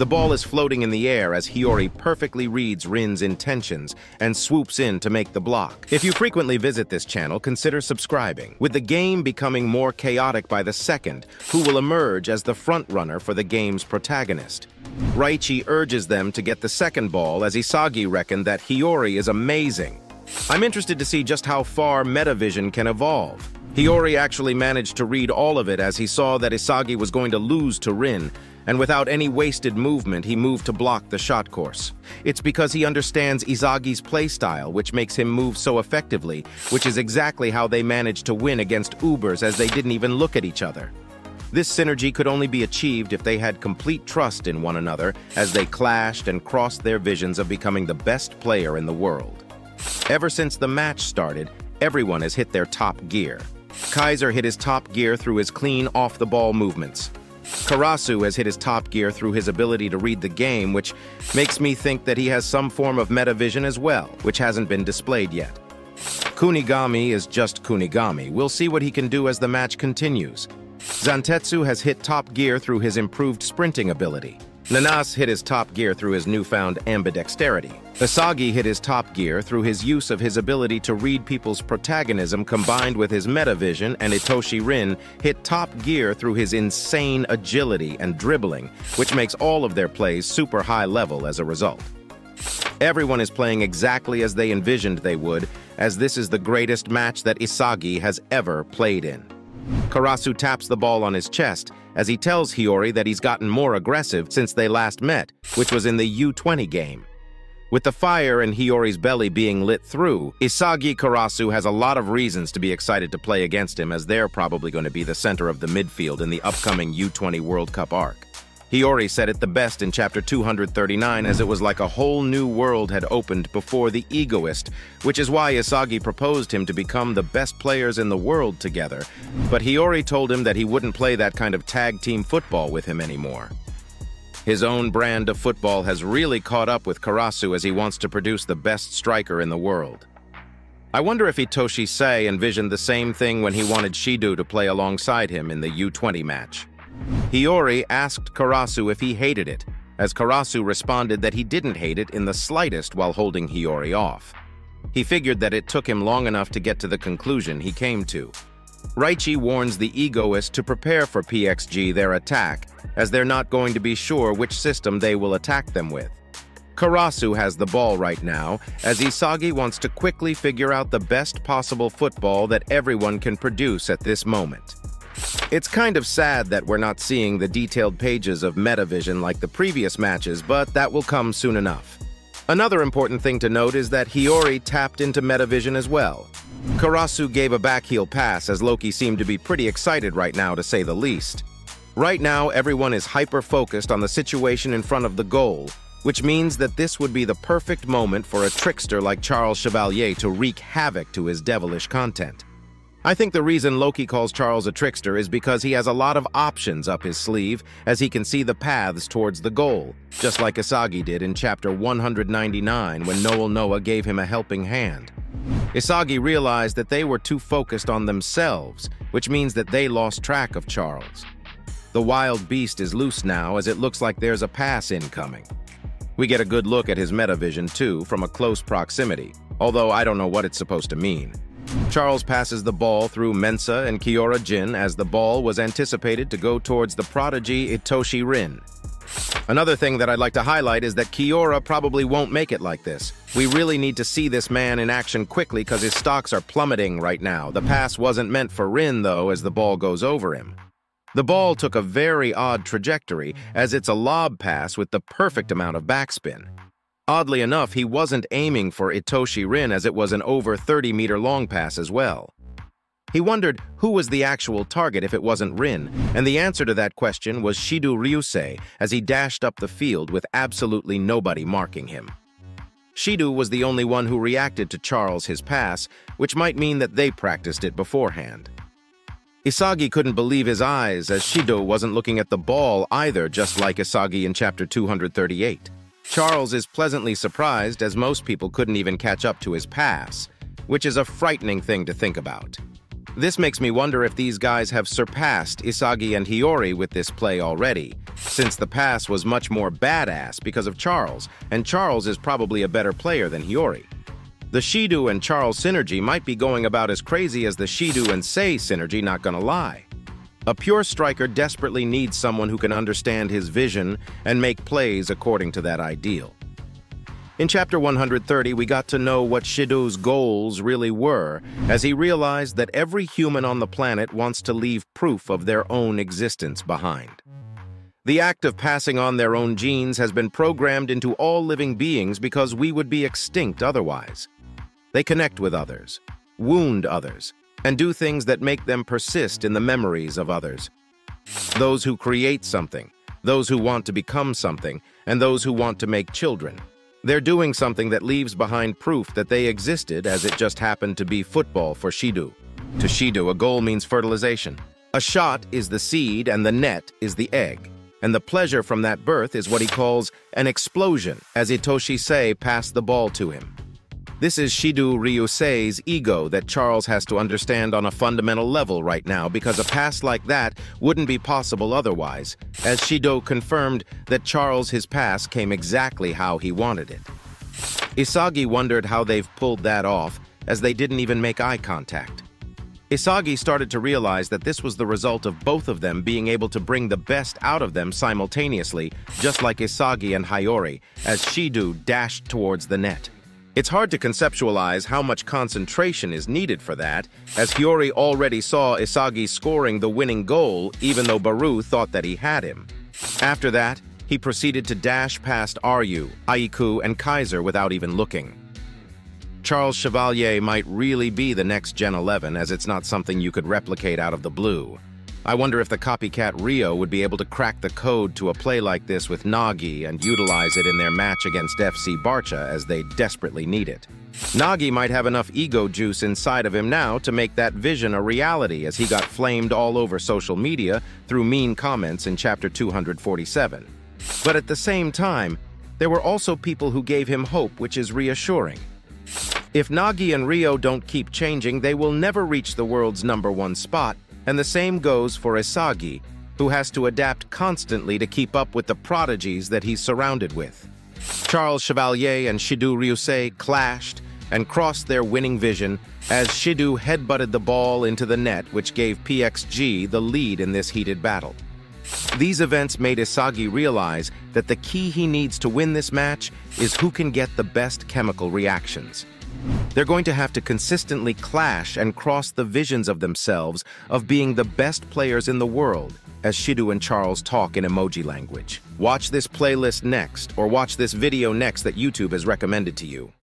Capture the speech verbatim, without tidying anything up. The ball is floating in the air as Hiyori perfectly reads Rin's intentions and swoops in to make the block. If you frequently visit this channel, consider subscribing. With the game becoming more chaotic by the second, who will emerge as the frontrunner for the game's protagonist? Raichi urges them to get the second ball as Isagi reckoned that Hiyori is amazing. I'm interested to see just how far MetaVision can evolve. Hiyori actually managed to read all of it as he saw that Isagi was going to lose to Rin, and without any wasted movement, he moved to block the shot course. It's because he understands Isagi's playstyle, which makes him move so effectively, which is exactly how they managed to win against Ubers as they didn't even look at each other. This synergy could only be achieved if they had complete trust in one another as they clashed and crossed their visions of becoming the best player in the world. Ever since the match started, everyone has hit their top gear. Kaiser hit his top gear through his clean off-the-ball movements. Karasu has hit his top gear through his ability to read the game, which makes me think that he has some form of MetaVision as well, which hasn't been displayed yet. Kunigami is just Kunigami. We'll see what he can do as the match continues. Zantetsu has hit top gear through his improved sprinting ability. Nanase hit his top gear through his newfound ambidexterity. Isagi hit his top gear through his use of his ability to read people's protagonism combined with his MetaVision, and Itoshi Rin hit top gear through his insane agility and dribbling, which makes all of their plays super high level as a result. Everyone is playing exactly as they envisioned they would, as this is the greatest match that Isagi has ever played in. Karasu taps the ball on his chest as he tells Hiyori that he's gotten more aggressive since they last met, which was in the U twenty game. With the fire in Hiyori's belly being lit through, Isagi Karasu has a lot of reasons to be excited to play against him, as they're probably going to be the center of the midfield in the upcoming U twenty World Cup arc. Hiyori said it the best in chapter two hundred thirty-nine, as it was like a whole new world had opened before the egoist, which is why Isagi proposed him to become the best players in the world together, but Hiyori told him that he wouldn't play that kind of tag team football with him anymore. His own brand of football has really caught up with Karasu as he wants to produce the best striker in the world. I wonder if Itoshi Sei envisioned the same thing when he wanted Shidou to play alongside him in the U twenty match. Hiyori asked Karasu if he hated it, as Karasu responded that he didn't hate it in the slightest while holding Hiyori off. He figured that it took him long enough to get to the conclusion he came to. Raichi warns the egoist to prepare for P X G their attack, as they're not going to be sure which system they will attack them with. Karasu has the ball right now, as Isagi wants to quickly figure out the best possible football that everyone can produce at this moment. It's kind of sad that we're not seeing the detailed pages of MetaVision like the previous matches, but that will come soon enough. Another important thing to note is that Hiyori tapped into MetaVision as well. Karasu gave a backheel pass as Loki seemed to be pretty excited right now, to say the least. Right now, everyone is hyper-focused on the situation in front of the goal, which means that this would be the perfect moment for a trickster like Charles Chevalier to wreak havoc to his devilish content. I think the reason Loki calls Charles a trickster is because he has a lot of options up his sleeve, as he can see the paths towards the goal, just like Isagi did in chapter one hundred ninety-nine when Noel Noah gave him a helping hand. Isagi realized that they were too focused on themselves, which means that they lost track of Charles. The wild beast is loose now, as it looks like there's a pass incoming. We get a good look at his MetaVision too from a close proximity, although I don't know what it's supposed to mean. Charles passes the ball through Mensa and Kiora Jin, as the ball was anticipated to go towards the prodigy Itoshi Rin. Another thing that I'd like to highlight is that Kiora probably won't make it like this. We really need to see this man in action quickly, because his stocks are plummeting right now. The pass wasn't meant for Rin though, as the ball goes over him. The ball took a very odd trajectory, as it's a lob pass with the perfect amount of backspin. Oddly enough, he wasn't aiming for Itoshi Rin, as it was an over thirty meter long pass as well. He wondered who was the actual target if it wasn't Rin, and the answer to that question was Shidou Ryusei, as he dashed up the field with absolutely nobody marking him. Shidou was the only one who reacted to Charles' his pass, which might mean that they practiced it beforehand. Isagi couldn't believe his eyes, as Shidou wasn't looking at the ball either, just like Isagi in chapter two hundred thirty-eight. Charles is pleasantly surprised, as most people couldn't even catch up to his pass, which is a frightening thing to think about. This makes me wonder if these guys have surpassed Isagi and Hiyori with this play already, since the pass was much more badass because of Charles, and Charles is probably a better player than Hiyori. The Shidou and Charles synergy might be going about as crazy as the Shidou and Sei synergy, not gonna lie. A pure striker desperately needs someone who can understand his vision and make plays according to that ideal. In chapter one hundred thirty, we got to know what Shidou's goals really were, as he realized that every human on the planet wants to leave proof of their own existence behind. The act of passing on their own genes has been programmed into all living beings because we would be extinct otherwise. They connect with others, wound others, and do things that make them persist in the memories of others. Those who create something, those who want to become something, and those who want to make children. They're doing something that leaves behind proof that they existed, as it just happened to be football for Shidou. To Shidou, a goal means fertilization. A shot is the seed and the net is the egg. And the pleasure from that birth is what he calls an explosion, as Itoshi Sei passed the ball to him. This is Shidou Ryusei's ego that Charles has to understand on a fundamental level right now, because a pass like that wouldn't be possible otherwise, as Shidou confirmed that Charles, his pass, came exactly how he wanted it. Isagi wondered how they've pulled that off, as they didn't even make eye contact. Isagi started to realize that this was the result of both of them being able to bring the best out of them simultaneously, just like Isagi and Hiyori, as Shidou dashed towards the net. It's hard to conceptualize how much concentration is needed for that, as Hiyori already saw Isagi scoring the winning goal, even though Baru thought that he had him. After that, he proceeded to dash past Ryu, Aiku, and Kaiser without even looking. Charles Chevalier might really be the next Gen eleven, as it's not something you could replicate out of the blue. I wonder if the copycat Rio would be able to crack the code to a play like this with Nagi and utilize it in their match against F C Barcha, as they desperately need it. Nagi might have enough ego juice inside of him now to make that vision a reality, as he got flamed all over social media through mean comments in chapter two hundred forty-seven. But at the same time, there were also people who gave him hope, which is reassuring. If Nagi and Rio don't keep changing, they will never reach the world's number one spot, and the same goes for Isagi, who has to adapt constantly to keep up with the prodigies that he's surrounded with. Charles Chevalier and Shidou Ryusei clashed and crossed their winning vision, as Shidou headbutted the ball into the net, which gave P X G the lead in this heated battle. These events made Isagi realize that the key he needs to win this match is who can get the best chemical reactions. They're going to have to consistently clash and cross the visions of themselves of being the best players in the world, as Shidou and Charles talk in emoji language. Watch this playlist next, or watch this video next that YouTube has recommended to you.